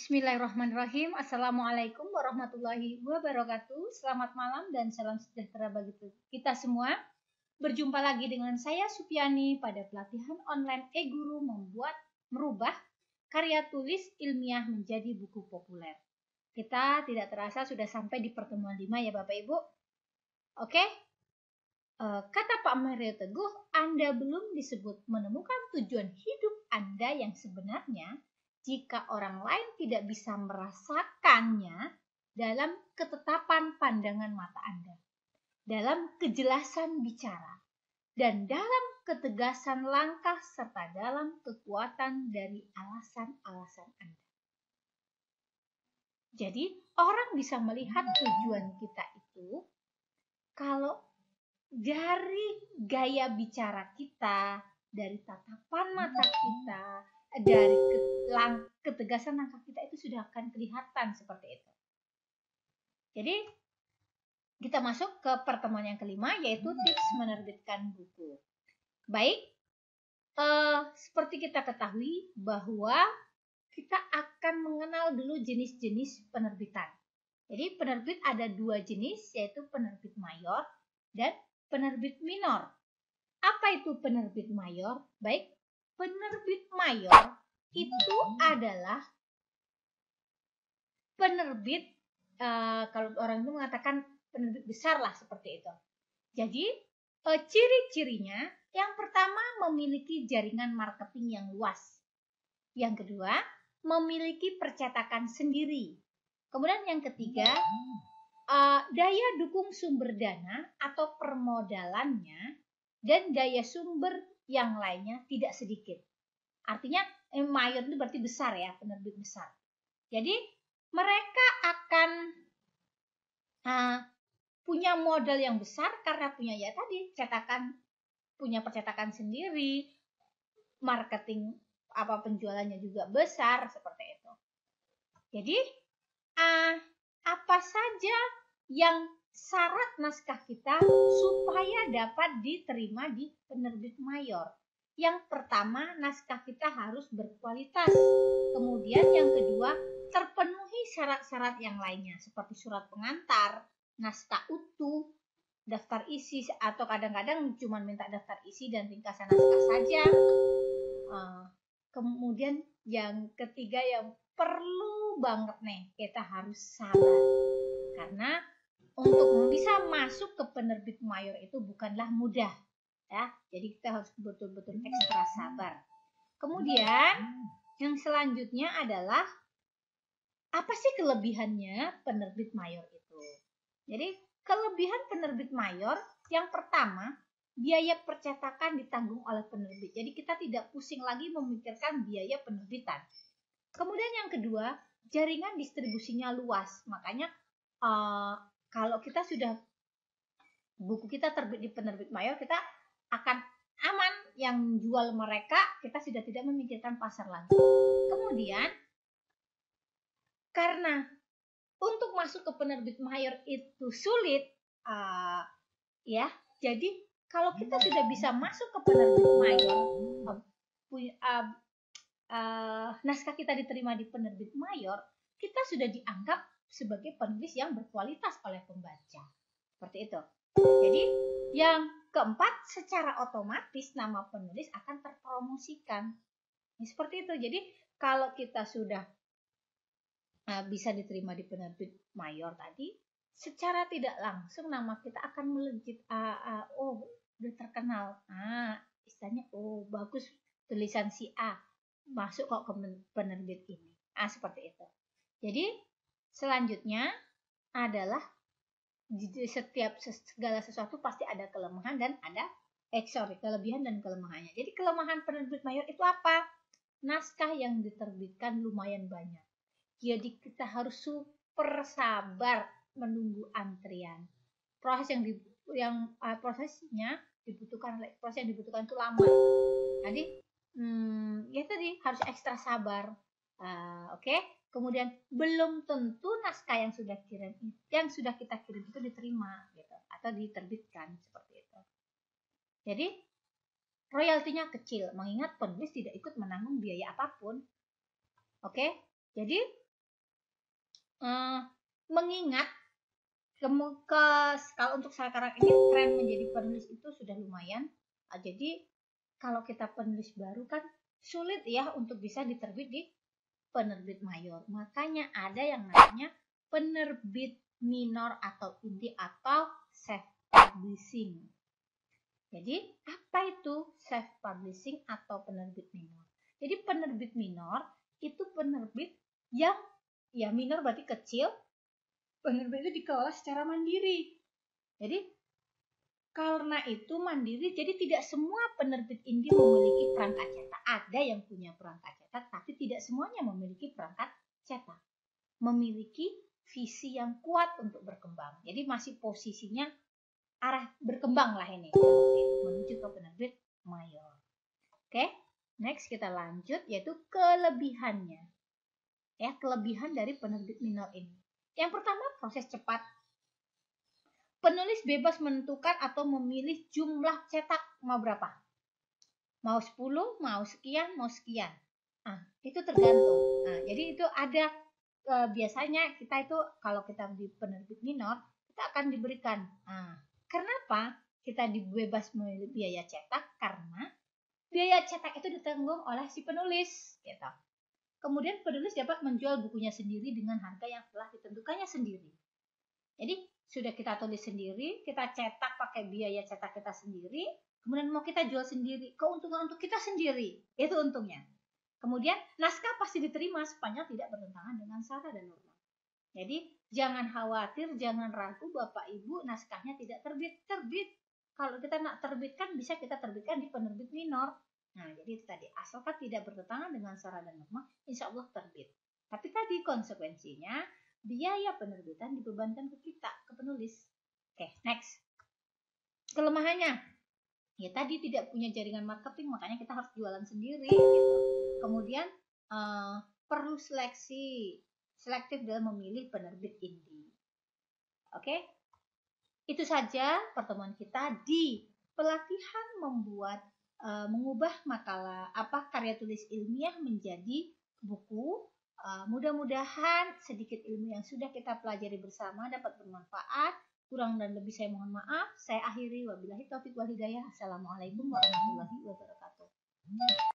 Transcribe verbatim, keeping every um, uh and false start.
Bismillahirrahmanirrahim. Assalamualaikum warahmatullahi wabarakatuh. Selamat malam dan salam sejahtera bagi kita semua. Berjumpa lagi dengan saya Supyani pada pelatihan online e-guru membuat merubah karya tulis ilmiah menjadi buku populer. Kita tidak terasa sudah sampai di pertemuan lima ya Bapak Ibu. Oke? Kata Pak Mario Teguh, Anda belum disebut menemukan tujuan hidup Anda yang sebenarnya jika orang lain tidak bisa merasakannya dalam ketetapan pandangan mata Anda, dalam kejelasan bicara, dan dalam ketegasan langkah serta dalam kekuatan dari alasan-alasan Anda. Jadi, orang bisa melihat tujuan kita itu kalau dari gaya bicara kita, dari tatapan mata kita, dari ketegasan langkah kita itu sudah akan kelihatan seperti itu. Jadi kita masuk ke pertemuan yang kelima, yaitu tips menerbitkan buku. Baik, eh, seperti kita ketahui bahwa kita akan mengenal dulu jenis-jenis penerbitan. Jadi penerbit ada dua jenis, yaitu penerbit mayor dan penerbit minor. Apa itu penerbit mayor? Baik, penerbit mayor itu adalah penerbit, e, kalau orang itu mengatakan penerbit besar lah seperti itu. Jadi e, ciri-cirinya yang pertama memiliki jaringan marketing yang luas. Yang kedua memiliki percetakan sendiri. Kemudian yang ketiga e, daya dukung sumber dana atau permodalannya dan daya sumber yang lainnya tidak sedikit. Artinya eh, mayor itu berarti besar ya, penerbit besar. Jadi mereka akan uh, punya modal yang besar karena punya ya tadi cetakan, punya percetakan sendiri, marketing apa penjualannya juga besar seperti itu. Jadi uh, apa saja yang syarat naskah kita supaya dapat diterima di penerbit mayor? Yang pertama, naskah kita harus berkualitas. Kemudian yang kedua, terpenuhi syarat-syarat yang lainnya seperti surat pengantar, naskah utuh, daftar isi, atau kadang-kadang cuma minta daftar isi dan ringkasan naskah saja. Kemudian yang ketiga yang perlu banget nih, kita harus sabar, karena untuk bisa masuk ke penerbit mayor itu bukanlah mudah ya. Jadi kita harus betul-betul ekstra sabar. Kemudian yang selanjutnya adalah apa sih kelebihannya penerbit mayor itu? Jadi kelebihan penerbit mayor yang pertama, biaya percetakan ditanggung oleh penerbit. Jadi kita tidak pusing lagi memikirkan biaya penerbitan. Kemudian yang kedua, jaringan distribusinya luas. Makanya uh, kalau kita sudah buku kita terbit di penerbit mayor, kita akan aman, yang jual mereka, kita sudah tidak memikirkan pasar lagi. Kemudian karena untuk masuk ke penerbit mayor itu sulit, uh, ya, jadi kalau kita sudah bisa masuk ke penerbit mayor, uh, uh, uh, naskah kita diterima di penerbit mayor, kita sudah dianggap sebagai penulis yang berkualitas oleh pembaca. Seperti itu. Jadi, yang keempat, secara otomatis nama penulis akan terpromosikan. Nah, seperti itu. Jadi, kalau kita sudah uh, bisa diterima di penerbit mayor tadi, secara tidak langsung nama kita akan melejit. Uh, uh, oh, udah terkenal. Ah, istilahnya, oh, bagus tulisan si A. Masuk kok ke penerbit ini. Ah, seperti itu. Jadi, selanjutnya adalah setiap segala sesuatu pasti ada kelemahan dan ada eh, sorry, kelebihan dan kelemahannya. Jadi kelemahan penerbit mayor itu apa? Naskah yang diterbitkan lumayan banyak. Jadi kita harus super sabar menunggu antrian. Proses yang di, yang uh, prosesnya dibutuhkan proses yang dibutuhkan itu lama. Jadi hmm, ya tadi harus ekstra sabar. Uh, Oke. Okay? Kemudian belum tentu naskah yang sudah kirim, yang sudah kita kirim itu diterima, gitu, atau diterbitkan seperti itu. Jadi royaltinya kecil, mengingat penulis tidak ikut menanggung biaya apapun. Oke, jadi eh, mengingat ke, ke kalau untuk sekarang ini tren menjadi penulis itu sudah lumayan. Nah, jadi kalau kita penulis baru kan sulit ya untuk bisa diterbit di penerbit mayor. Makanya ada yang namanya penerbit minor atau indie atau self publishing. Jadi apa itu self publishing atau penerbit minor? Jadi penerbit minor itu penerbit yang ya minor berarti kecil. Penerbit itu dikelola secara mandiri. Jadi karena itu mandiri, jadi tidak semua penerbit indie memiliki perangkat cetak. Ada yang punya perangkat cetak, tapi tidak semuanya memiliki perangkat cetak. Memiliki visi yang kuat untuk berkembang. Jadi masih posisinya arah berkembang lah ini. Menuju ke penerbit mayor. Oke, next kita lanjut yaitu kelebihannya. Ya, kelebihan dari penerbit minor ini. Yang pertama, proses cepat. Penulis bebas menentukan atau memilih jumlah cetak mau berapa. Mau sepuluh, mau sekian, mau sekian. Nah, itu tergantung. Nah, jadi itu ada e, biasanya kita itu kalau kita di penerbit minor, kita akan diberikan. Nah, kenapa kita dibebas memilih biaya cetak? Karena biaya cetak itu ditanggung oleh si penulis, gitu. Kemudian penulis dapat menjual bukunya sendiri dengan harga yang telah ditentukannya sendiri. Jadi sudah kita tulis sendiri, kita cetak pakai biaya cetak kita sendiri, kemudian mau kita jual sendiri, keuntungan untuk kita sendiri, itu untungnya. Kemudian naskah pasti diterima sepanjang tidak bertentangan dengan syarat dan norma. Jadi jangan khawatir, jangan ragu Bapak Ibu naskahnya tidak terbit-terbit. Kalau kita nak terbitkan bisa kita terbitkan di penerbit minor. Nah, jadi itu tadi, asalkan tidak bertentangan dengan syarat dan norma, insya Allah terbit. Tapi tadi konsekuensinya, biaya penerbitan dibebankan ke kita, ke penulis. Oke, next. Kelemahannya, ya tadi tidak punya jaringan marketing, makanya kita harus jualan sendiri. Gitu. Kemudian, uh, perlu seleksi, selektif dalam memilih penerbit indie. Oke, itu saja pertemuan kita di pelatihan membuat Uh, mengubah makalah apa karya tulis ilmiah menjadi buku. Uh, mudah-mudahan sedikit ilmu yang sudah kita pelajari bersama dapat bermanfaat. Kurang dan lebih saya mohon maaf. Saya akhiri, wabillahi taufiq wal hidayah. Assalamualaikum warahmatullahi wabarakatuh.